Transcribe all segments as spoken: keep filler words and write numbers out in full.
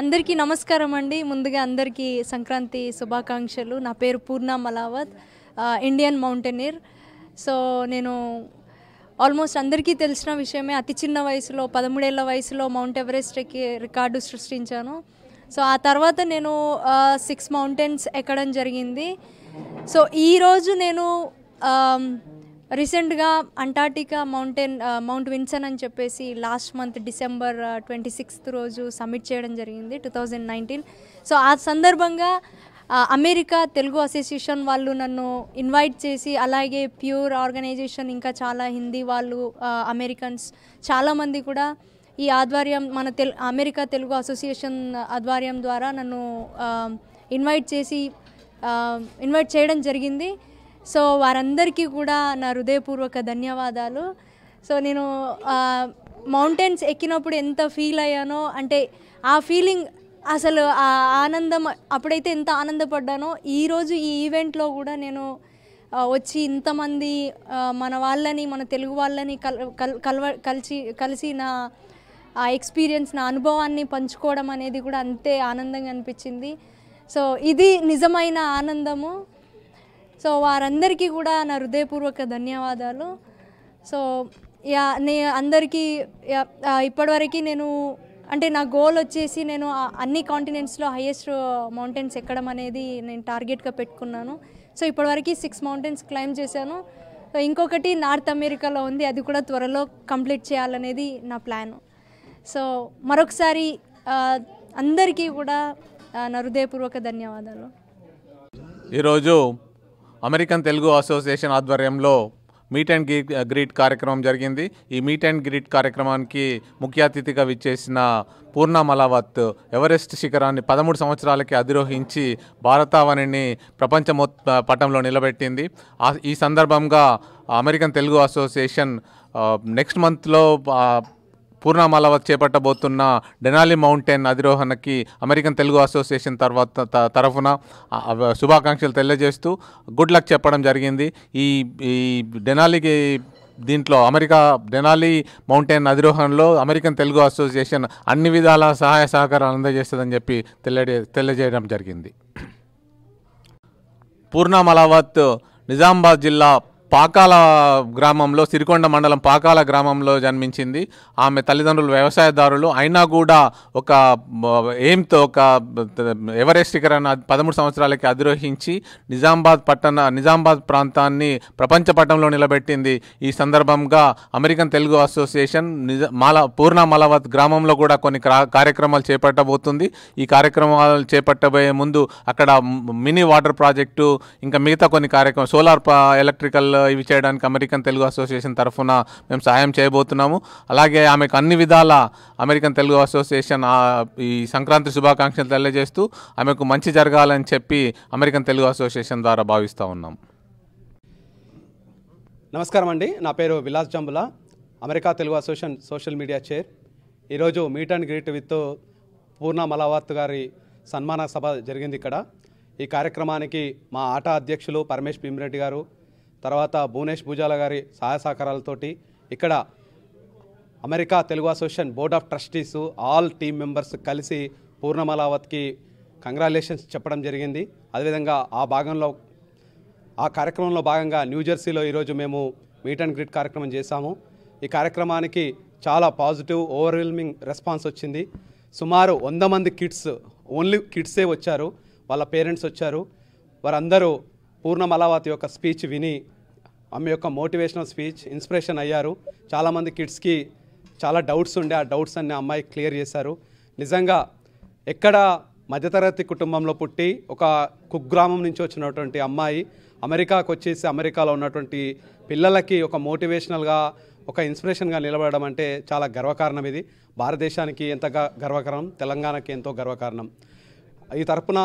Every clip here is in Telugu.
అందరికీ నమస్కారం అండి. ముందుగా అందరికీ సంక్రాంతి శుభాకాంక్షలు. నా పేరు Purna Malavath, Indian mountaineer. So నేను ఆల్మోస్ట్ అందరికీ తెలిసిన విషయమే, అతి చిన్న వయసులో పదమూడేళ్ల వయసులో మౌంట్ ఎవరెస్ట్ ఎక్కి రికార్డు సృష్టించాను. సో ఆ తర్వాత నేను సిక్స్ మౌంటైన్స్ ఎక్కడం జరిగింది. సో ఈరోజు నేను రీసెంట్గా అంటార్టికా మౌంటైన్ మౌంట్ విన్సన్ అని చెప్పేసి last month December twenty sixth రోజు సబ్మిట్ చేయడం జరిగింది టూ థౌజండ్ నైన్టీన్. సో ఆ సందర్భంగా అమెరికా తెలుగు అసోసియేషన్ వాళ్ళు నన్ను ఇన్వైట్ చేసి, అలాగే ప్యూర్ ఆర్గనైజేషన్, ఇంకా చాలా హిందీ వాళ్ళు, అమెరికన్స్ చాలామంది కూడా ఈ ఆధ్వర్యం మన తెలు అమెరికా తెలుగు అసోసియేషన్ ఆధ్వర్యం ద్వారా నన్ను ఇన్వైట్ చేసి ఇన్వైట్ చేయడం జరిగింది. సో వారందరికీ కూడా నా హృదయపూర్వక ధన్యవాదాలు. సో నేను మౌంటైన్స్ ఎక్కినప్పుడు ఎంత ఫీల్ అయ్యానో, అంటే ఆ ఫీలింగ్ అసలు ఆ ఆనందం, అప్పుడైతే ఎంత ఆనందపడ్డానో, ఈరోజు ఈ ఈవెంట్లో కూడా నేను వచ్చి ఇంతమంది మన వాళ్ళని, మన తెలుగు వాళ్ళని కల్ కల్వ కలిసి కలిసి నా ఆ ఎక్స్పీరియన్స్, నా అనుభవాన్ని పంచుకోవడం అనేది కూడా అంతే ఆనందంగా అనిపించింది. సో ఇది నిజమైన ఆనందము. సో వారందరికీ కూడా నా హృదయపూర్వక ధన్యవాదాలు. సో యా నే అందరికీ ఇప్పటివరకు నేను, అంటే నా గోల్ వచ్చేసి నేను అన్ని కాంటినెంట్స్లో హైయెస్ట్ మౌంటైన్స్ ఎక్కడం అనేది నేను టార్గెట్గా పెట్టుకున్నాను. సో ఇప్పటివరకు సిక్స్ మౌంటైన్స్ క్లైమ్ చేశాను. సో ఇంకొకటి నార్త్ అమెరికాలో ఉంది, అది కూడా త్వరలో కంప్లీట్ చేయాలనేది నా ప్లాను. సో మరొకసారి అందరికీ కూడా నా హృదయపూర్వక ధన్యవాదాలు. ఈరోజు అమెరికన్ తెలుగు అసోసియేషన్ ఆధ్వర్యంలో మీట్ అండ్ గ్రీట్ కార్యక్రమం జరిగింది. ఈ మీట్ అండ్ గ్రీట్ కార్యక్రమానికి ముఖ్య అతిథిగా విచ్చేసిన పూర్ణ మలావత్ ఎవరెస్ట్ శిఖరాన్ని పదమూడు సంవత్సరాలకి అధిరోహించి భారతావనిని ప్రపంచ పటంలో నిలబెట్టింది. ఈ సందర్భంగా అమెరికన్ తెలుగు అసోసియేషన్ నెక్స్ట్ మంత్లో పూర్ణ మలావత్ చేపట్టబోతున్న డెనాలి మౌంటైన్ అధిరోహణకి అమెరికన్ తెలుగు అసోసియేషన్ తర్వాత తరఫున శుభాకాంక్షలు తెలియజేస్తూ గుడ్ లక్ చెప్పడం జరిగింది. ఈ ఈ డెనాలికి దీంట్లో అమెరికా డెనాలి మౌంటైన్ అధిరోహణలో అమెరికన్ తెలుగు అసోసియేషన్ అన్ని విధాల సహాయ సహకారాలు అందజేస్తుందని చెప్పి తెలియ తెలియజేయడం జరిగింది. పూర్ణ మలావత్ నిజామాబాద్ జిల్లా పాకాల గ్రామంలో, సిరికొండ మండలం పాకాల గ్రామంలో జన్మించింది. ఆమె తల్లిదండ్రులు వ్యవసాయదారులు, అయినా కూడా ఒక ఎయిమ్తో ఒక ఎవరెస్ట్ శిఖరాన్ని పదమూడు సంవత్సరాలకి అధిరోహించి నిజామాబాద్ పట్టణ నిజామాబాద్ ప్రాంతాన్ని ప్రపంచ పటంలో నిలబెట్టింది. ఈ సందర్భంగా అమెరికన్ తెలుగు అసోసియేషన్ నిజ మాల పూర్ణ మలావత్ గ్రామంలో కూడా కొన్ని కార్యక్రమాలు చేపట్టబోతుంది. ఈ కార్యక్రమాలు చేపట్టబోయే ముందు అక్కడ మినీ వాటర్ ప్రాజెక్టు, ఇంకా మిగతా కొన్ని కార్యక్రమాలు, సోలార్ ఎలక్ట్రికల్ ఇవి చేయడానికి అమెరికన్ తెలుగు అసోసియేషన్ తరఫున మేము సహాయం చేయబోతున్నాము. అలాగే ఆమెకు అన్ని విధాల అమెరికన్ తెలుగు అసోసియేషన్ ఈ సంక్రాంతి శుభాకాంక్షలు తెలియజేస్తూ ఆమెకు మంచి జరగాలని చెప్పి అమెరికన్ తెలుగు అసోసియేషన్ ద్వారా భావిస్తూ ఉన్నాం. నమస్కారం అండి, నా పేరు Vilas Jambula, America Telugu association social media chair. ఈరోజు మీట్ అండ్ గ్రీట్ విత్ పూర్ణ మలావత్ గారి సన్మాన సభ జరిగింది ఇక్కడ. ఈ కార్యక్రమానికి మా ఆట అధ్యక్షులు పరమేష్ భీమిరెడ్డి గారు, తర్వాత భువనేష్ భూజాల గారి సహాయ సహకారాలతోటి ఇక్కడ America Telugu association board of trustees all team members కలిసి పూర్ణ మలావత్కి కంగ్రాచులేషన్స్ చెప్పడం జరిగింది. అదేవిధంగా ఆ భాగంలో ఆ కార్యక్రమంలో భాగంగా న్యూజెర్సీలో ఈరోజు మేము మీట్ అండ్ గ్రీట్ కార్యక్రమం చేశాము. ఈ కార్యక్రమానికి చాలా పాజిటివ్ ఓవర్వెల్మింగ్ రెస్పాన్స్ వచ్చింది. సుమారు వంద మంది కిడ్స్, ఓన్లీ కిడ్సే వచ్చారు, వాళ్ళ పేరెంట్స్ వచ్చారు. వారందరూ పూర్ణ మలావత్ యొక్క స్పీచ్ విని ఆమె యొక్క మోటివేషనల్ స్పీచ్ ఇన్స్పిరేషన్ అయ్యారు. చాలామంది కిడ్స్కి చాలా డౌట్స్ ఉండే, ఆ డౌట్స్ అన్ని అమ్మాయి క్లియర్ చేశారు. నిజంగా ఎక్కడ మధ్యతరగతి కుటుంబంలో పుట్టి ఒక కుగ్రామం నుంచి వచ్చినటువంటి అమ్మాయి అమెరికాకు వచ్చేసి అమెరికాలో ఉన్నటువంటి పిల్లలకి ఒక మోటివేషనల్గా, ఒక ఇన్స్పిరేషన్గా నిలబడడం అంటే చాలా గర్వకారణం. ఇది భారతదేశానికి ఎంత గర్వకారణం, తెలంగాణకి ఎంతో గర్వకారణం. ఈ తరపున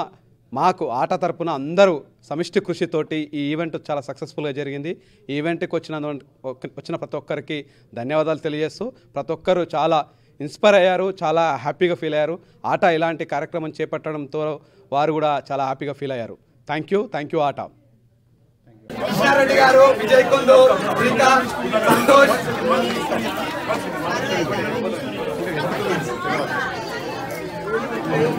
మాకు ఆట తరపున అందరూ సమిష్టి కృషితోటి ఈ ఈవెంట్ చాలా సక్సెస్ఫుల్గా జరిగింది. ఈ ఈవెంట్కి వచ్చిన వచ్చిన ప్రతి ఒక్కరికి ధన్యవాదాలు తెలియజేస్తూ, ప్రతి ఒక్కరూ చాలా ఇన్స్పైర్ అయ్యారు, చాలా హ్యాపీగా ఫీల్ అయ్యారు. ఆట ఇలాంటి కార్యక్రమం చేపట్టడంతో వారు కూడా చాలా హ్యాపీగా ఫీల్ అయ్యారు. థ్యాంక్ యూ, థ్యాంక్ యూ ఆట. కృష్ణారెడ్డి గారు, Vijay Kundur, Santosh, Picture,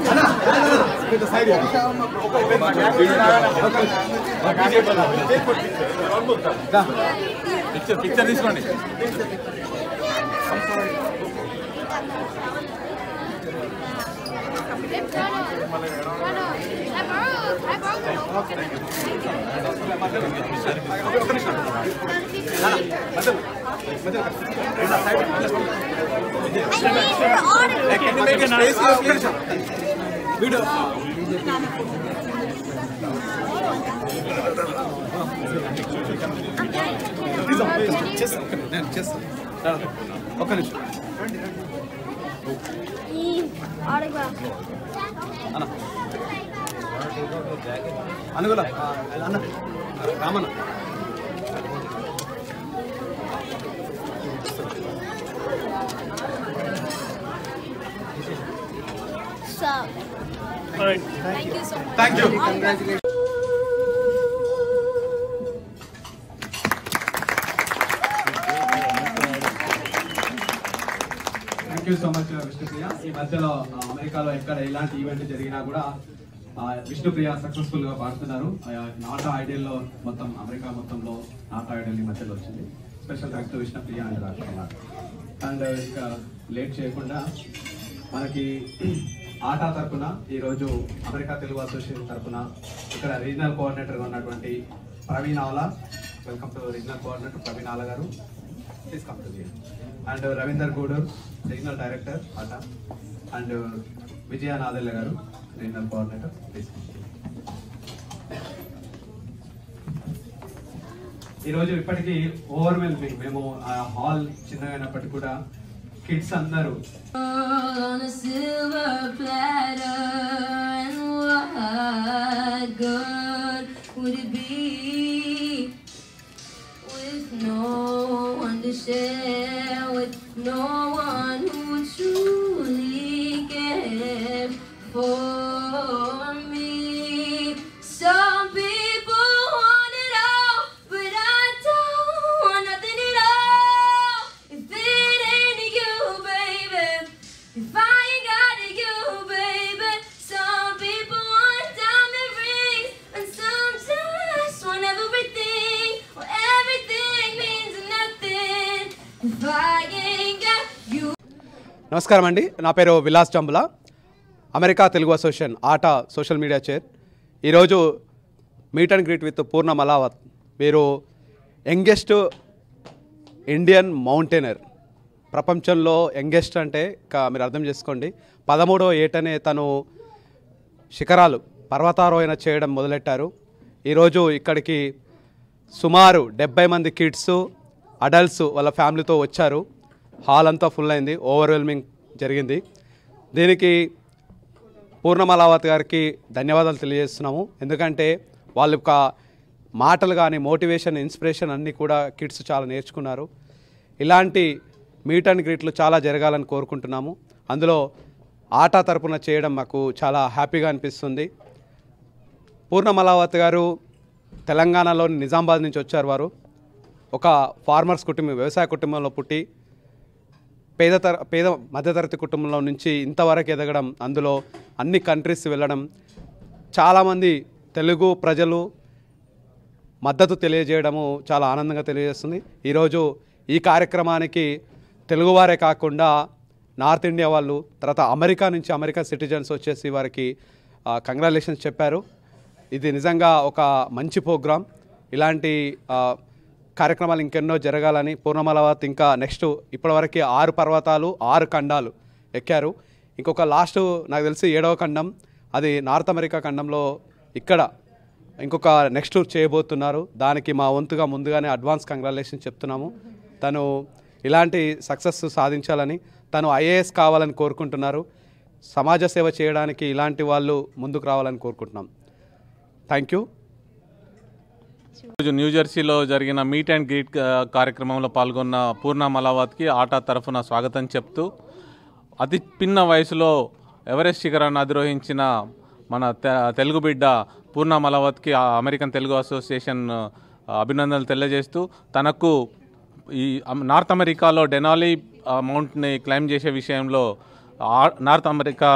picture this one. I Anugula, Anna, Ramana. So, all right. Thank you so much. Thank you. Congratulations. Thank you so much, Mister Priya. In Madhya, America, lo ekkada ilanti event jarigina kuda. Vishnu Priya successful ga paartunnaru Nata Ideal lo mottham America mottamlo Nata Ideal ni madhyalo ochindi. Special thanks to Vishnu Priya and Rajkumar. And ikka late cheyakunda manaki aata tarpuna ee roju America Telugu Association tarpuna ikkada regional coordinator ga unnatuvanti Praveen Aula. Welcome to regional coordinator Praveen Aulagaru. Please come to the end. And Ravinder Koodur, regional director A T A. And Vijayan Adelagaru, regional coordinator. Please. ఈ రోజు ఇప్పటికీ ఓవర్వెల్మింగ్ మేము ఆ హాల్ చిన్నగా ఉన్నప్పటికీ కూడా కిడ్స్ అందరూ for me. Some people want it all, but I don't want nothing at all. If it ain't you, baby, if I ain't got you, baby. Some people want diamond rings, and some just want everything. Well, everything means nothing if I ain't got you. Namaskaram andi, na peru Vilas Chambala. America Telugu association ATA social media chair. ఈరోజు మీట్ అండ్ గ్రీట్ విత్ పూర్ణ మలావత్. వీరు యంగెస్ట్ ఇండియన్ మౌంటైనర్, ప్రపంచంలో యంగెస్ట్ అంటే మీరు అర్థం చేసుకోండి. పదమూడో ఏటనే తను శిఖరాలు పర్వతారోహణ చేయడం మొదలెట్టారు. ఈరోజు ఇక్కడికి సుమారు డెబ్బై మంది కిడ్స్, అడల్ట్స్ వాళ్ళ ఫ్యామిలీతో వచ్చారు. హాల్ అంతా ఫుల్ అయింది, ఓవర్వెల్మింగ్ జరిగింది. దీనికి పూర్ణ మలావత్ గారికి ధన్యవాదాలు తెలియజేస్తున్నాము. ఎందుకంటే వాళ్ళ యొక్క మాటలు కానీ మోటివేషన్, ఇన్స్పిరేషన్ అన్నీ కూడా కిడ్స్ చాలా నేర్చుకున్నారు. ఇలాంటి మీట్ అండ్ గ్రీట్లు చాలా జరగాలని కోరుకుంటున్నాము. అందులో ఆట తరపున చేయడం మాకు చాలా హ్యాపీగా అనిపిస్తుంది. పూర్ణ మలావత్ గారు తెలంగాణలోని నిజామాబాద్ నుంచి వచ్చారు. వారు ఒక ఫార్మర్స్ కుటుంబం, వ్యవసాయ కుటుంబంలో పుట్టి పేద తర పేద మధ్యతరగతి కుటుంబంలో నుంచి ఇంతవరకు ఎదగడం, అందులో అన్ని కంట్రీస్ వెళ్ళడం, చాలామంది తెలుగు ప్రజలు మద్దతు తెలియజేయడము చాలా ఆనందంగా తెలియజేస్తుంది. ఈరోజు ఈ కార్యక్రమానికి తెలుగువారే కాకుండా నార్త్ ఇండియా వాళ్ళు, తర్వాత అమెరికా నుంచి అమెరికా సిటిజన్స్ వచ్చేసి వారికి కంగ్రాచులేషన్స్ చెప్పారు. ఇది నిజంగా ఒక మంచి ప్రోగ్రాం. ఇలాంటి కార్యక్రమాలు ఇంకెన్నో జరగాలని. పూర్ణ మలావత్ ఇంకా నెక్స్ట్ ఇప్పటివరకు ఆరు పర్వతాలు ఆరు ఖండాలు ఎక్కారు. ఇంకొక లాస్ట్ నాకు తెలిసి ఏడవ ఖండం, అది నార్త్ అమెరికా ఖండంలో ఇక్కడ ఇంకొక నెక్స్ట్ చేయబోతున్నారు. దానికి మా వంతుగా ముందుగానే అడ్వాన్స్ కంగ్రాచులేషన్ చెప్తున్నాము. తను ఇలాంటి సక్సెస్ సాధించాలని, తను ఐఏఎస్ కావాలని కోరుకుంటున్నారు. సమాజ సేవ చేయడానికి ఇలాంటి వాళ్ళు ముందుకు రావాలని కోరుకుంటున్నాం. Thank you. ఈరోజు న్యూజెర్సీలో జరిగిన మీట్ అండ్ గ్రీట్ కార్యక్రమంలో పాల్గొన్న పూర్ణ మలావత్కి ఆటా తరఫున స్వాగతం చెప్తూ, అతి చిన్న వయసులో ఎవరెస్ట్ శిఖరాన్ని అధిరోహించిన మన తెలుగు బిడ్డ పూర్ణ మలావత్కి అమెరికన్ తెలుగు అసోసియేషన్ అభినందనలు తెలియజేస్తూ, తనకు ఈ నార్త్ అమెరికాలో డెనాలి మౌంట్ని క్లైమ్ చేసే విషయంలో నార్త్ అమెరికా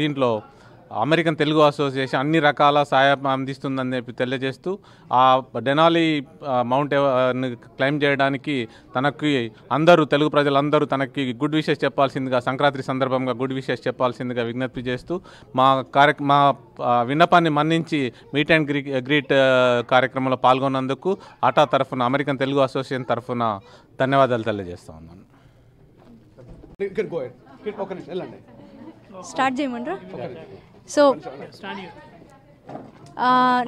దీంట్లో అమెరికన్ తెలుగు అసోసియేషన్ అన్ని రకాల సహాయం అందిస్తుందని చెప్పి తెలియజేస్తూ ఆ డెనాలి మౌంట్ క్లైమ్ చేయడానికి తనకి అందరూ తెలుగు ప్రజలందరూ తనకి గుడ్ విషెస్ చెప్పాల్సిందిగా సంక్రాంతి సందర్భంగా గుడ్ విషెస్ చెప్పాల్సిందిగా విజ్ఞప్తి చేస్తూ మా కార్య మా విన్నపాన్ని మన్నించి మీట్ అండ్ గ్రీ గ్రీట్ కార్యక్రమంలో పాల్గొన్నందుకు ఆటా తరఫున అమెరికన్ తెలుగు అసోసియేషన్ తరఫున ధన్యవాదాలు తెలియజేస్తా ఉన్నాను. స్టార్ట్ చేయమంటారా? సో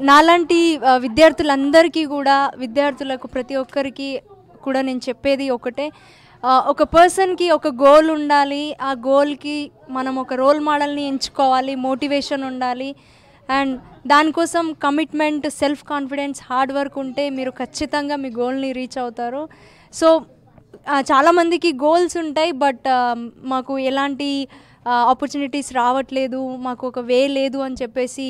నాలాంటి విద్యార్థులందరికీ కూడా విద్యార్థులకు ప్రతి ఒక్కరికి కూడా నేను చెప్పేది ఒకటే, ఒక పర్సన్కి ఒక గోల్ ఉండాలి, ఆ గోల్కి మనం ఒక రోల్ మోడల్ని ఎంచుకోవాలి, మోటివేషన్ ఉండాలి, అండ్ దానికోసం commitment, self confidence, hard work ఉంటే మీరు ఖచ్చితంగా మీ గోల్ని రీచ్ అవుతారు. సో చాలామందికి గోల్స్ ఉంటాయి, బట్ మాకు ఎలాంటి ఆపర్చునిటీస్ రావట్లేదు, మాకు ఒక వే లేదు అని చెప్పేసి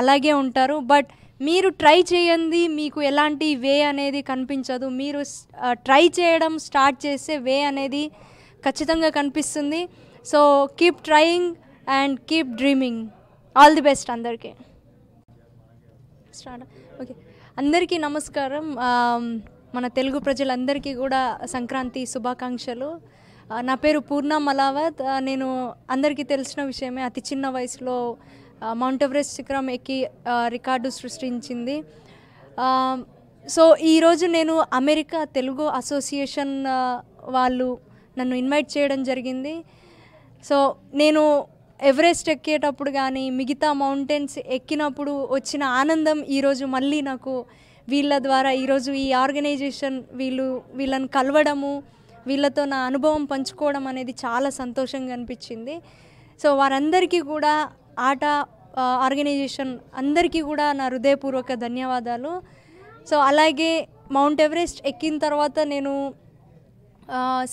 అలాగే ఉంటారు. బట్ మీరు ట్రై చేయండి, మీకు ఎలాంటి వే అనేది కనిపించదు, మీరు ట్రై చేయడం స్టార్ట్ చేస్తే వే అనేది ఖచ్చితంగా కనిపిస్తుంది. So keep trying and keep dreaming. All the best అందరికీ. స్టార్ట్. ఓకే, అందరికీ నమస్కారం. మన తెలుగు ప్రజలందరికీ కూడా సంక్రాంతి శుభాకాంక్షలు. నా పేరు పూర్ణ మలావత్. నేను అందరికీ తెలిసిన విషయమే, అతి చిన్న వయసులో మౌంట్ ఎవరెస్ట్ శిఖరం ఎక్కి రికార్డు సృష్టించింది. సో ఈరోజు నేను అమెరికా తెలుగు అసోసియేషన్ వాళ్ళు నన్ను ఇన్వైట్ చేయడం జరిగింది. సో నేను ఎవరెస్ట్ ఎక్కేటప్పుడు కానీ మిగతా మౌంటైన్స్ ఎక్కినప్పుడు వచ్చిన ఆనందం ఈరోజు మళ్ళీ నాకు వీళ్ళ ద్వారా ఈరోజు ఈ ఆర్గనైజేషన్ వీళ్ళు వీళ్ళని కలవడము, వీళ్ళతో నా అనుభవం పంచుకోవడం అనేది చాలా సంతోషంగా అనిపించింది. సో వారందరికీ కూడా ఆట ఆర్గనైజేషన్ అందరికీ కూడా నా హృదయపూర్వక ధన్యవాదాలు. సో అలాగే మౌంట్ ఎవరెస్ట్ ఎక్కిన తర్వాత నేను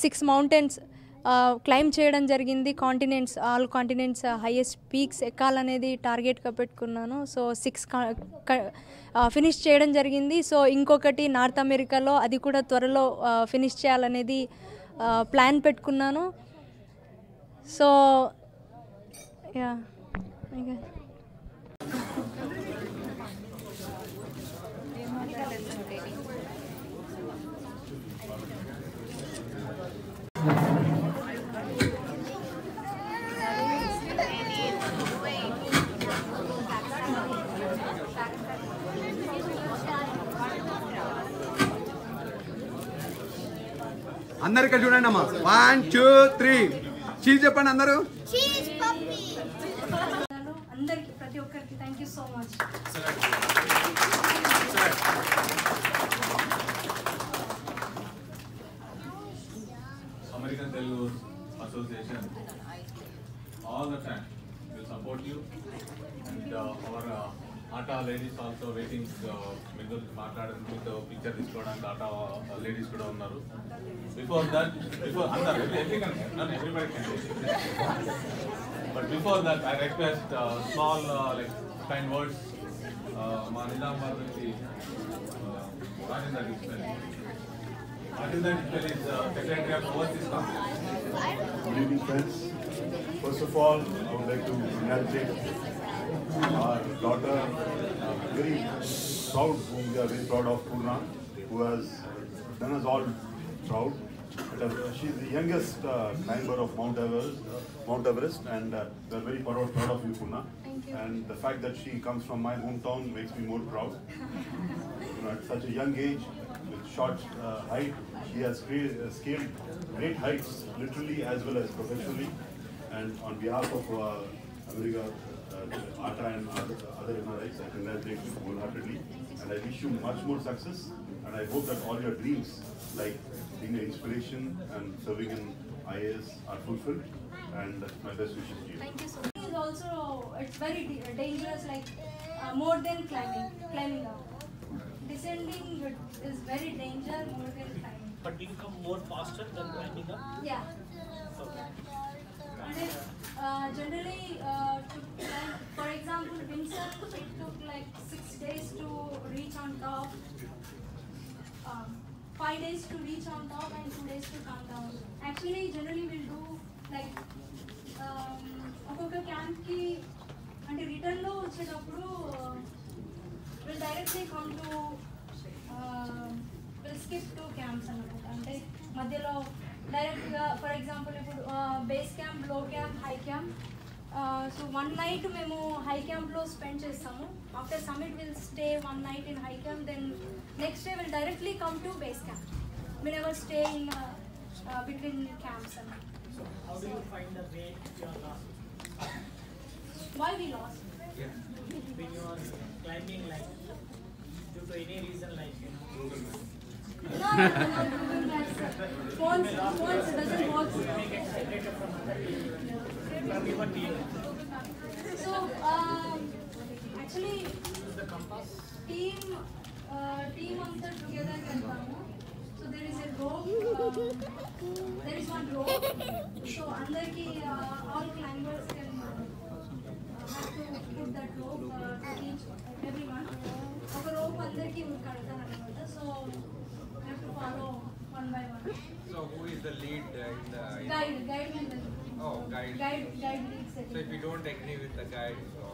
సిక్స్ మౌంటైన్స్ క్లైమ్ చేయడం జరిగింది. Continents, all continents highest peaks ఎక్కాలనేది టార్గెట్గా పెట్టుకున్నాను. సో సిక్స్ ఫినిష్ చేయడం జరిగింది. సో ఇంకొకటి నార్త్ అమెరికాలో, అది కూడా త్వరలో ఫినిష్ చేయాలనేది ప్లాన్ పెట్టుకున్నాను. సో యా అందరు ఇక్కడ చూడండి అమ్మా, వన్ టూ త్రీ చీజ్ చెప్పండి అందరూ. అందరికి ప్రతి ఒక్కరికి thank you so much. American Telugu association all the time will support you and our atta ladies also waiting మీతో మాట్లాడడానికి, మీతో పిక్చర్ తీసుకోవడానికి ఆటా లేడీస్ కూడా ఉన్నారు. బిఫోర్ దట్ బిఫోర్ అందరూ everybody but before that I request small like kind words మా నిజామాబాద్ నుంచి Rajender dispel. Rajender dispel is secretary of overseas conference. Good evening friends. First of all I would like to congratulate our daughter, uh, very proud, whom we are very proud of, Poorna, who has done us all proud. She is the youngest uh, climber of Mount Everest, uh, Mount Everest, and uh, we are very proud, proud of you, Poorna. Thank you. And the fact that she comes from my hometown makes me more proud. You know, at such a young age, with short uh, height, she has uh, scaled great heights, literally as well as professionally. And on behalf of uh, America, Uh, Ata and other, other M R Is, I congratulate you wholeheartedly, and I wish you much more success, and I hope that all your dreams, like being an inspiration and serving in I A S, are fulfilled, and my best wishes to you. Thank you so much. It's also, it's very dangerous, like uh, more than climbing, climbing up. Descending is very dangerous, more than climbing. But you come more faster than climbing up? Yeah. Okay. And it, uh, generally, uh, to climb, for example, Windsor, it took like six days to reach on top, um, five days to reach on top, and two days to come down. Actually, generally we'll do like um, ఒక్కొక్క క్యాంప్కి అంటే రిటర్న్లో వచ్చేటప్పుడు will directly come to will skip two camps అనమాట. అంటే మధ్యలో డైరెక్ట్గా ఫర్ ఎగ్జాంపుల్ ఇప్పుడు base camp, low camp, high camp. So one night మేము హై క్యాంప్లో స్పెండ్ చేస్తాము. After summit will stay one night in high camp, then next day will directly come to base camp. We never stay in uh, uh, between camps. And so how do you find the way you are lost? Why we lost? Yeah. When you are climbing, like due to any reason, like you know. Google Maps. No, no, no, Google Maps. Phones, phones doesn't work. We get separated from other people. From your team. So um, actually, use the compass. Team, uh, team, after together, we so there is a rope, uh, there is one rope, so andarki uh, all climbers can uh, have to put that rope uh, to each everyone. Oka rope andarki would kadutana anamata, so I have to follow one by one. So who is the lead uh, in the in guide guide leader? Oh, guide guide guide leads. So if you don't agree with the guide, so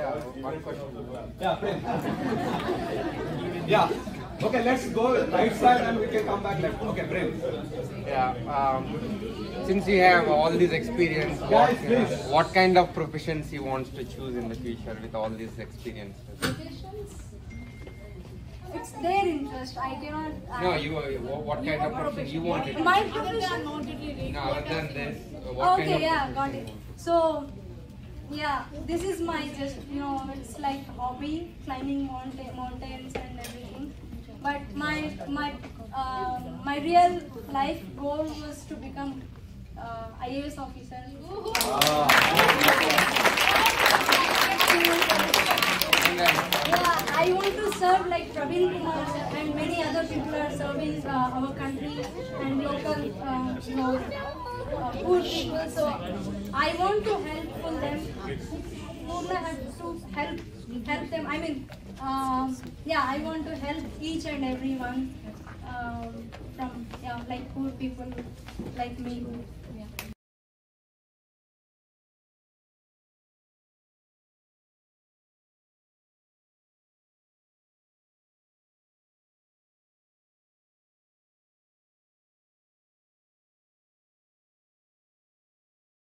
yeah, one question. Yeah, yeah. Okay, let's go right side and we can come back left. Okay, Prince. Yeah. Um, since you have all this experience, what, uh, what kind of professions you want to choose in the future with all this experience? Professions? It's their interest. I cannot. I no, you. Uh, what kind you of profession, profession you want? My profession. No, other than this. Uh, what okay, kind of yeah, got it. So, yeah, this is my just you know, it's like hobby, climbing mountain, mountains and everything. But my my uh, my real life goal was to become uh, I A S officer. Woohoo! Wow. Yeah, I want to serve like Praveen Kumar and many other people are serving uh, our country and local uh, you know, uh, poor people. So I want to help for them. Poorna has to help help them. I mean. Um, yeah, I want to help each and everyone um, from yeah, like poor people like me who